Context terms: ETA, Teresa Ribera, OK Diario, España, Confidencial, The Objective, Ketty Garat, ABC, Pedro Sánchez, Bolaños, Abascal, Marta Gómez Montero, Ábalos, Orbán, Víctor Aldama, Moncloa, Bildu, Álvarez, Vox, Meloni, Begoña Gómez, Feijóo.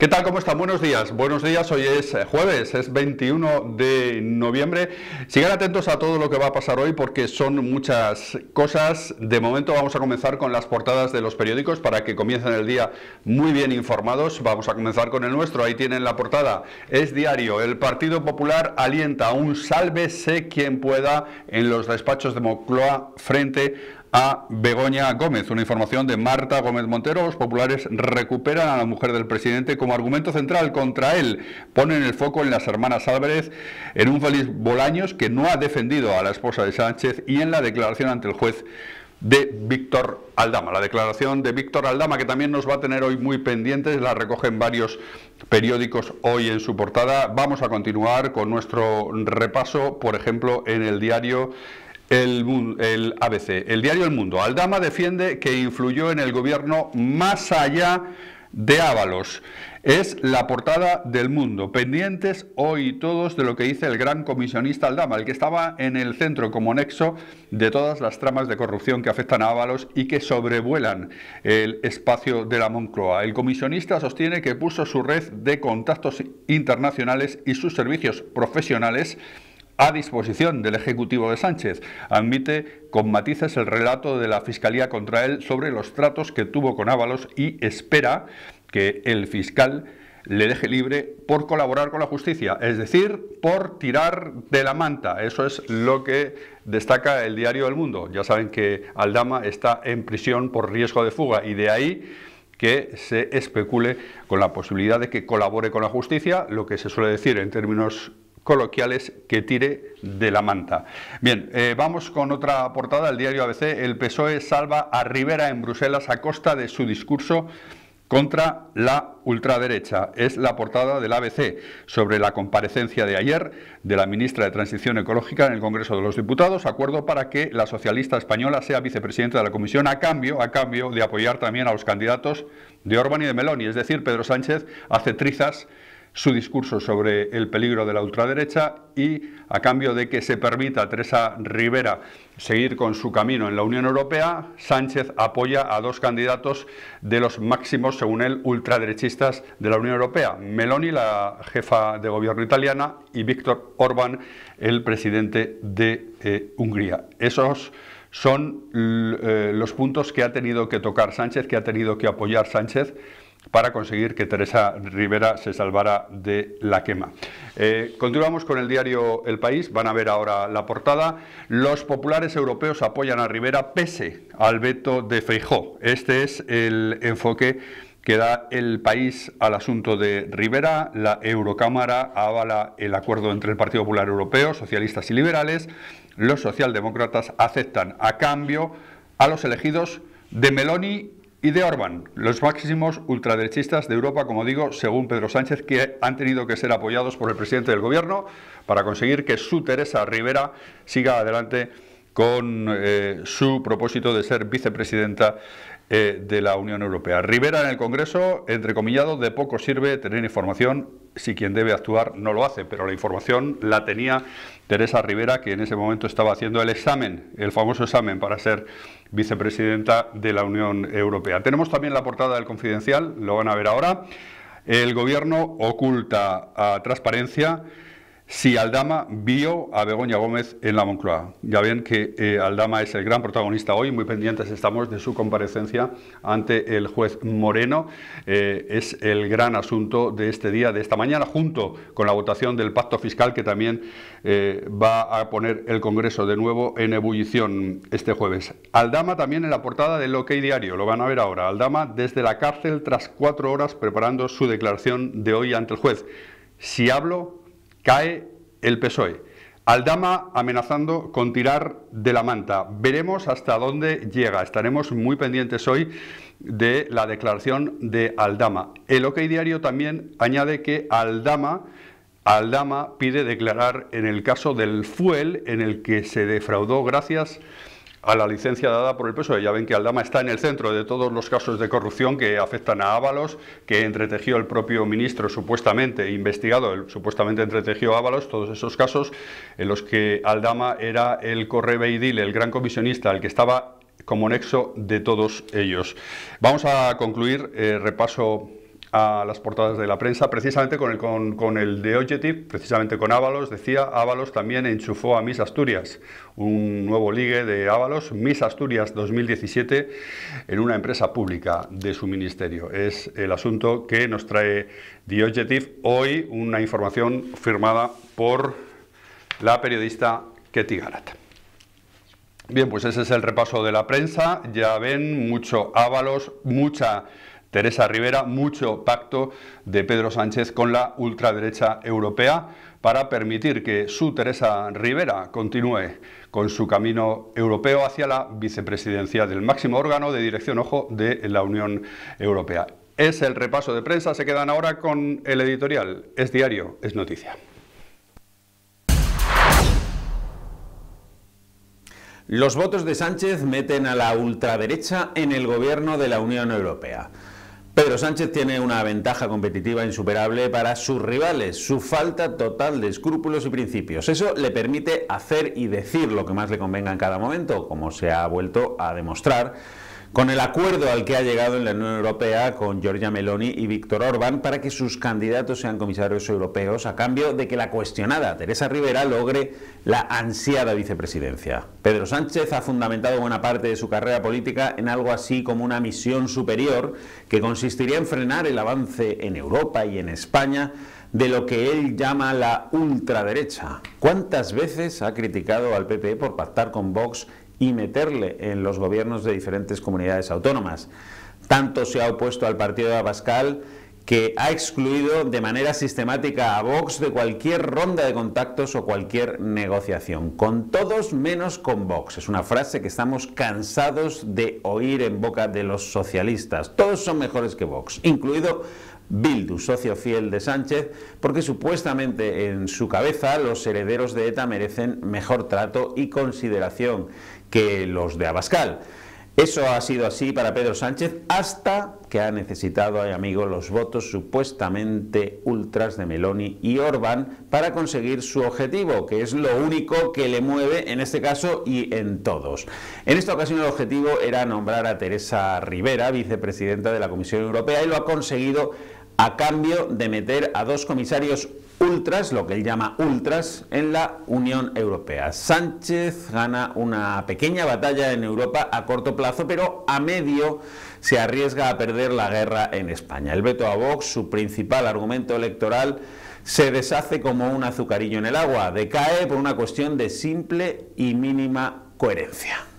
¿Qué tal? ¿Cómo están? Buenos días. Buenos días. Hoy es jueves, es 21 de noviembre. Sigan atentos a todo lo que va a pasar hoy porque son muchas cosas. De momento vamos a comenzar con las portadas de los periódicos para que comiencen el día muy bien informados. Vamos a comenzar con el nuestro. Ahí tienen la portada. Es Diario. El Partido Popular alienta un sálvese quien pueda en los despachos de Moncloa frente a Begoña Gómez. Una información de Marta Gómez Montero. Los populares recuperan a la mujer del presidente como argumento central contra él. Ponen el foco en las hermanas Álvarez, en un feliz Bolaños que no ha defendido a la esposa de Sánchez y en la declaración ante el juez de Víctor Aldama. La declaración de Víctor Aldama, que también nos va a tener hoy muy pendientes, la recogen varios periódicos hoy en su portada. Vamos a continuar con nuestro repaso, por ejemplo, en el diario El ABC, el diario El Mundo. Aldama defiende que influyó en el gobierno más allá de Ábalos. Es la portada del Mundo. Pendientes hoy todos de lo que dice el gran comisionista Aldama, el que estaba en el centro como nexo de todas las tramas de corrupción que afectan a Ábalos y que sobrevuelan el espacio de la Moncloa. El comisionista sostiene que puso su red de contactos internacionales y sus servicios profesionales a disposición del Ejecutivo de Sánchez. Admite con matices el relato de la Fiscalía contra él sobre los tratos que tuvo con Ábalos y espera que el fiscal le deje libre por colaborar con la justicia, es decir, por tirar de la manta. Eso es lo que destaca el diario El Mundo. Ya saben que Aldama está en prisión por riesgo de fuga y de ahí que se especule con la posibilidad de que colabore con la justicia, lo que se suele decir en términos coloquiales, que tire de la manta. Bien, vamos con otra portada, el diario ABC. El PSOE salva a Ribera en Bruselas a costa de su discurso contra la ultraderecha. Es la portada del ABC sobre la comparecencia de ayer de la ministra de Transición Ecológica en el Congreso de los Diputados. Acuerdo para que la socialista española sea vicepresidenta de la Comisión a cambio de apoyar también a los candidatos de Orbán y de Meloni. Es decir, Pedro Sánchez hace trizas su discurso sobre el peligro de la ultraderecha y a cambio de que se permita a Teresa Ribera seguir con su camino en la Unión Europea, Sánchez apoya a dos candidatos de los máximos, según él, ultraderechistas de la Unión Europea: Meloni, la jefa de gobierno italiana, y Víctor Orbán, el presidente de Hungría. Esos son los puntos que ha tenido que tocar Sánchez, que ha tenido que apoyar Sánchez, para conseguir que Teresa Ribera se salvara de la quema. Continuamos con el diario El País. Van a ver ahora la portada. Los populares europeos apoyan a Ribera pese al veto de Feijóo. Este es el enfoque que da El País al asunto de Ribera. La Eurocámara avala el acuerdo entre el Partido Popular Europeo, socialistas y liberales. Los socialdemócratas aceptan a cambio a los elegidos de Meloni y de Orbán, los máximos ultraderechistas de Europa, como digo, según Pedro Sánchez, que han tenido que ser apoyados por el presidente del gobierno para conseguir que su Teresa Ribera siga adelante con su propósito de ser vicepresidenta de la Unión Europea. Ribera en el Congreso, entrecomillado, de poco sirve tener información si quien debe actuar no lo hace, pero la información la tenía Teresa Ribera, que en ese momento estaba haciendo el examen, el famoso examen para ser vicepresidenta de la Unión Europea. Tenemos también la portada del Confidencial, lo van a ver ahora. El gobierno oculta a transparencia si Aldama vio a Begoña Gómez en la Moncloa. Ya ven que Aldama es el gran protagonista hoy, muy pendientes estamos de su comparecencia ante el juez Moreno. Es el gran asunto de este día, de esta mañana, junto con la votación del pacto fiscal, que también va a poner el Congreso de nuevo en ebullición este jueves. Aldama también en la portada del OK Diario, lo van a ver ahora. Aldama desde la cárcel tras 4 horas preparando su declaración de hoy ante el juez. Si hablo, cae el PSOE. Aldama amenazando con tirar de la manta. Veremos hasta dónde llega. Estaremos muy pendientes hoy de la declaración de Aldama. El OK Diario también añade que Aldama pide declarar en el caso del fuel en el que se defraudó gracias a la licencia dada por el PSOE. Ya ven que Aldama está en el centro de todos los casos de corrupción que afectan a Ábalos, que entretejió el propio ministro supuestamente investigado, supuestamente entretejió a Ábalos, todos esos casos en los que Aldama era el correveidil, el gran comisionista, el que estaba como nexo de todos ellos. Vamos a concluir repaso a las portadas de la prensa, precisamente con el The Objective, precisamente con Ábalos. Decía, Ábalos también enchufó a Miss Asturias, un nuevo ligue de Ábalos, Miss Asturias 2017 en una empresa pública de su ministerio. Es el asunto que nos trae The Objective hoy, una información firmada por la periodista Ketty Garat. Bien, pues ese es el repaso de la prensa. Ya ven, mucho Ábalos, mucha Teresa Ribera, mucho pacto de Pedro Sánchez con la ultraderecha europea para permitir que su Teresa Ribera continúe con su camino europeo hacia la vicepresidencia del máximo órgano de dirección, ojo, de la Unión Europea. Es el repaso de prensa. Se quedan ahora con el editorial. Es diario, es noticia. Los votos de Sánchez meten a la ultraderecha en el gobierno de la Unión Europea. Pedro Sánchez tiene una ventaja competitiva insuperable para sus rivales, su falta total de escrúpulos y principios. Eso le permite hacer y decir lo que más le convenga en cada momento, como se ha vuelto a demostrar con el acuerdo al que ha llegado en la Unión Europea con Giorgia Meloni y Víctor Orbán para que sus candidatos sean comisarios europeos, a cambio de que la cuestionada Teresa Ribera logre la ansiada vicepresidencia. Pedro Sánchez ha fundamentado buena parte de su carrera política en algo así como una misión superior que consistiría en frenar el avance en Europa y en España de lo que él llama la ultraderecha. ¿Cuántas veces ha criticado al PP por pactar con Vox y meterle en los gobiernos de diferentes comunidades autónomas? Tanto se ha opuesto al partido de Abascal, que ha excluido de manera sistemática a Vox de cualquier ronda de contactos o cualquier negociación. Con todos menos con Vox. Es una frase que estamos cansados de oír en boca de los socialistas. Todos son mejores que Vox, incluido Bildu, socio fiel de Sánchez, porque supuestamente en su cabeza los herederos de ETA merecen mejor trato y consideración que los de Abascal. Eso ha sido así para Pedro Sánchez hasta que ha necesitado, amigos, los votos supuestamente ultras de Meloni y Orbán para conseguir su objetivo, que es lo único que le mueve en este caso y en todos. En esta ocasión el objetivo era nombrar a Teresa Ribera vicepresidenta de la Comisión Europea, y lo ha conseguido a cambio de meter a dos comisarios ultras, lo que él llama ultras, en la Unión Europea. Sánchez gana una pequeña batalla en Europa a corto plazo, pero a medio se arriesga a perder la guerra en España. El veto a Vox, su principal argumento electoral, se deshace como un azucarillo en el agua, decae por una cuestión de simple y mínima coherencia.